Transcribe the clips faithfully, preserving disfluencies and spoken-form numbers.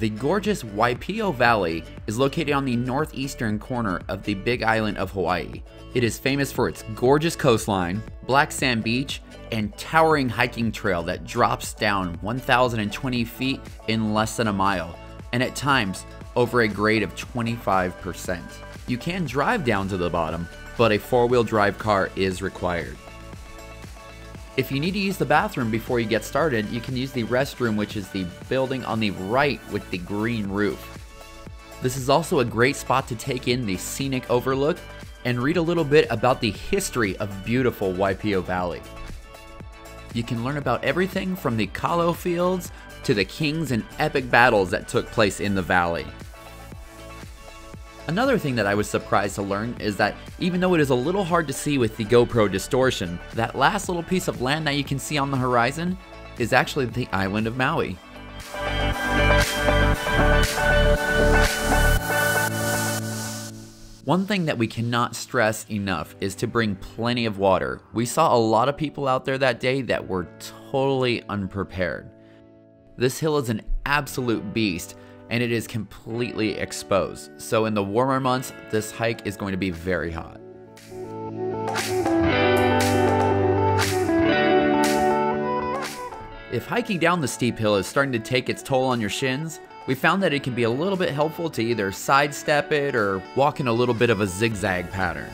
The gorgeous Waipio Valley is located on the northeastern corner of the Big Island of Hawaii. It is famous for its gorgeous coastline, black sand beach, and towering hiking trail that drops down one thousand twenty feet in less than a mile, and at times over a grade of twenty-five percent. You can drive down to the bottom, but a four-wheel drive car is required. If you need to use the bathroom before you get started, you can use the restroom, which is the building on the right with the green roof. This is also a great spot to take in the scenic overlook and read a little bit about the history of beautiful Waipio Valley. You can learn about everything from the kalo fields to the kings and epic battles that took place in the valley. Another thing that I was surprised to learn is that even though it is a little hard to see with the GoPro distortion, that last little piece of land that you can see on the horizon is actually the island of Maui. One thing that we cannot stress enough is to bring plenty of water. We saw a lot of people out there that day that were totally unprepared. This hill is an absolute beast, and it is completely exposed. So in the warmer months, this hike is going to be very hot. If hiking down the steep hill is starting to take its toll on your shins, we found that it can be a little bit helpful to either sidestep it or walk in a little bit of a zigzag pattern.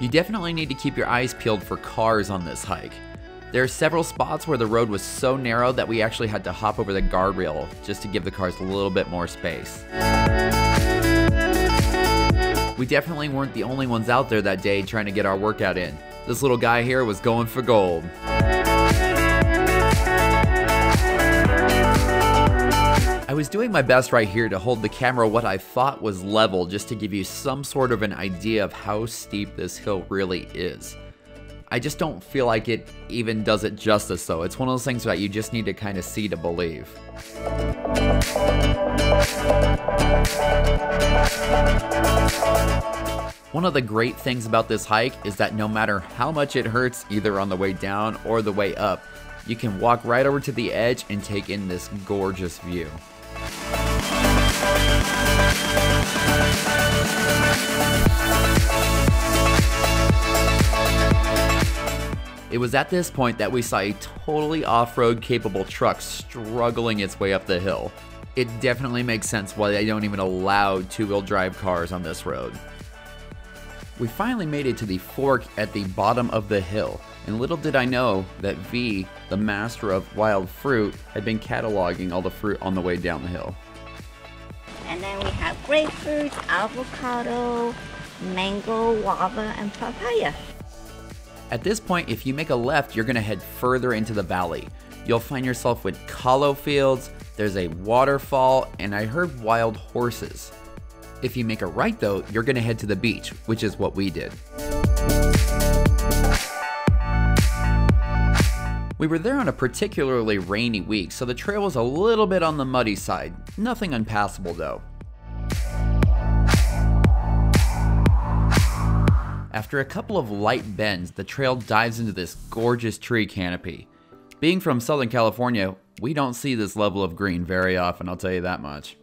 You definitely need to keep your eyes peeled for cars on this hike. There are several spots where the road was so narrow that we actually had to hop over the guardrail just to give the cars a little bit more space. We definitely weren't the only ones out there that day trying to get our workout in. This little guy here was going for gold. I was doing my best right here to hold the camera what I thought was level, just to give you some sort of an idea of how steep this hill really is. I just don't feel like it even does it justice though. It's one of those things that you just need to kind of see to believe. One of the great things about this hike is that no matter how much it hurts, either on the way down or the way up, you can walk right over to the edge and take in this gorgeous view. It was at this point that we saw a totally off-road capable truck struggling its way up the hill. It definitely makes sense why they don't even allow two-wheel drive cars on this road. We finally made it to the fork at the bottom of the hill, and little did I know that V, the master of wild fruit, had been cataloging all the fruit on the way down the hill. And then we have grapefruit, avocado, mango, guava, and papaya. At this point, if you make a left, you're gonna head further into the valley. You'll find yourself with kalo fields, there's a waterfall, and I heard wild horses. If you make a right though, you're gonna head to the beach, which is what we did. We were there on a particularly rainy week, so the trail was a little bit on the muddy side. Nothing unpassable though. After a couple of light bends, the trail dives into this gorgeous tree canopy. Being from Southern California, we don't see this level of green very often, I'll tell you that much.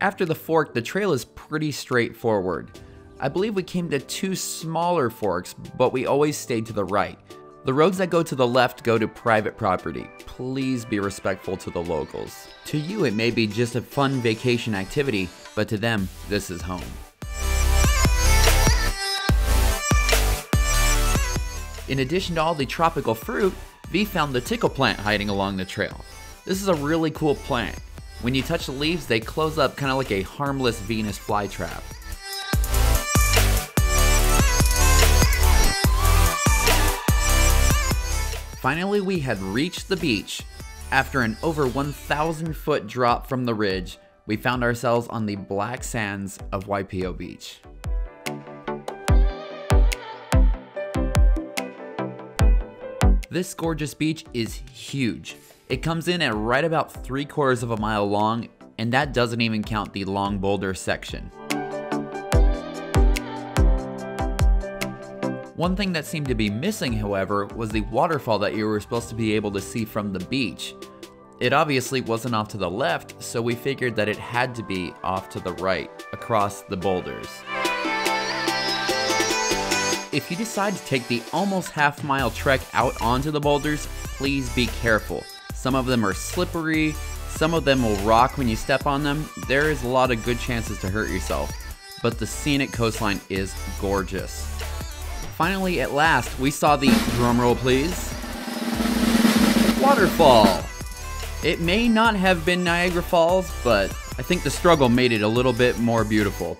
After the fork, the trail is pretty straightforward. I believe we came to two smaller forks, but we always stayed to the right. The roads that go to the left go to private property. Please be respectful to the locals. To you, it may be just a fun vacation activity, but to them, this is home. In addition to all the tropical fruit, V found the tickle plant hiding along the trail. This is a really cool plant. When you touch the leaves, they close up kind of like a harmless Venus flytrap. Finally, we had reached the beach. After an over one thousand foot drop from the ridge, we found ourselves on the black sands of Waipio Beach. This gorgeous beach is huge. It comes in at right about three quarters of a mile long, and that doesn't even count the long boulder section. One thing that seemed to be missing, however, was the waterfall that you were supposed to be able to see from the beach. It obviously wasn't off to the left, so we figured that it had to be off to the right, across the boulders. If you decide to take the almost half mile trek out onto the boulders, please be careful. Some of them are slippery, some of them will rock when you step on them. There is a lot of good chances to hurt yourself, but the scenic coastline is gorgeous. Finally, at last, we saw the, drumroll please, waterfall. It may not have been Niagara Falls, but I think the struggle made it a little bit more beautiful.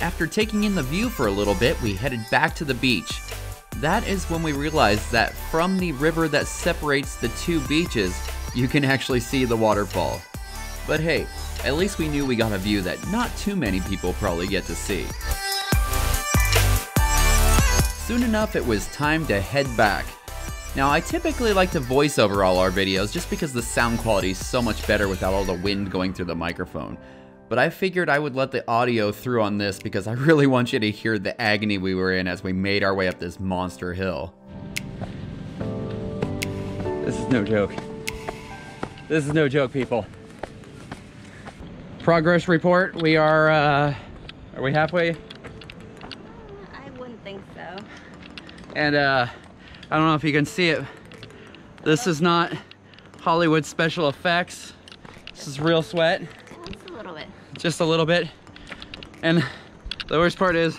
After taking in the view for a little bit, we headed back to the beach. That is when we realized that from the river that separates the two beaches, you can actually see the waterfall. But hey, at least we knew we got a view that not too many people probably get to see. Soon enough, it was time to head back. Now, I typically like to voice over all our videos just because the sound quality is so much better without all the wind going through the microphone. But I figured I would let the audio through on this because I really want you to hear the agony we were in as we made our way up this monster hill. This is no joke. This is no joke, people. Progress report, we are, uh, are we halfway? I wouldn't think so. And uh, I don't know if you can see it. This is not Hollywood special effects. This is real sweat. Just a little bit. And the worst part is,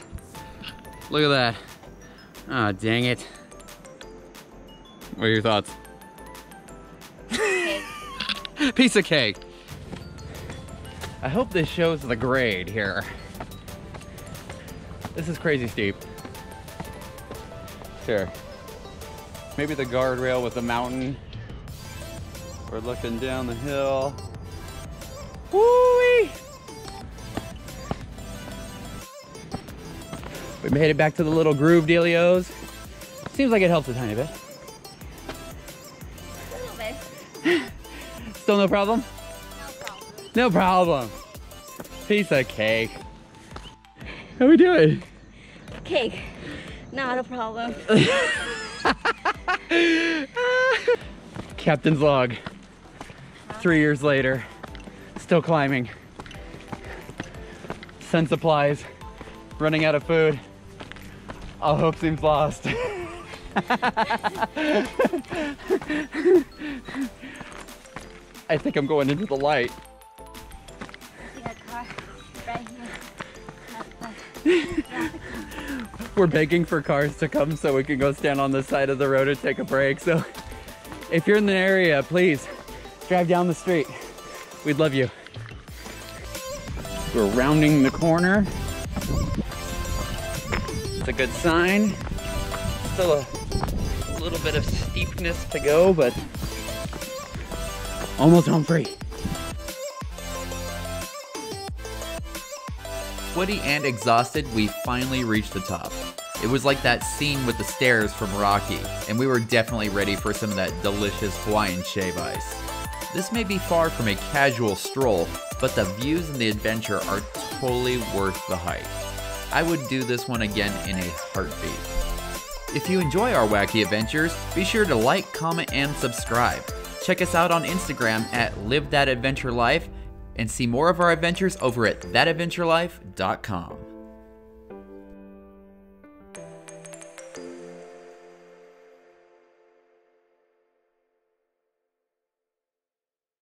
look at that. Ah, oh, dang it. What are your thoughts? Piece of cake. I hope this shows the grade here. This is crazy steep. Sure. Maybe the guardrail with the mountain. We're looking down the hill. Woo-wee! We made it back to the little groove dealios. Seems like it helps a tiny bit. A little bit. Still no problem? No problem. No problem. Piece of cake. How we doing? Cake. Not a problem. Captain's log. Three years later. Still climbing. Sun supplies. Running out of food. All hope seems lost. I think I'm going into the light. We're begging for cars to come so we can go stand on the side of the road and take a break. So if you're in the area, please drive down the street. We'd love you. We're rounding the corner. It's a good sign. Still a little bit of steepness to go, but almost home free. Sweaty and exhausted, we finally reached the top. It was like that scene with the stairs from Rocky, and we were definitely ready for some of that delicious Hawaiian shave ice. This may be far from a casual stroll, but the views and the adventure are totally worth the hike. I would do this one again in a heartbeat. If you enjoy our wacky adventures, be sure to like, comment, and subscribe. Check us out on Instagram at Live That Adventure Life and see more of our adventures over at That Adventure Life dot com.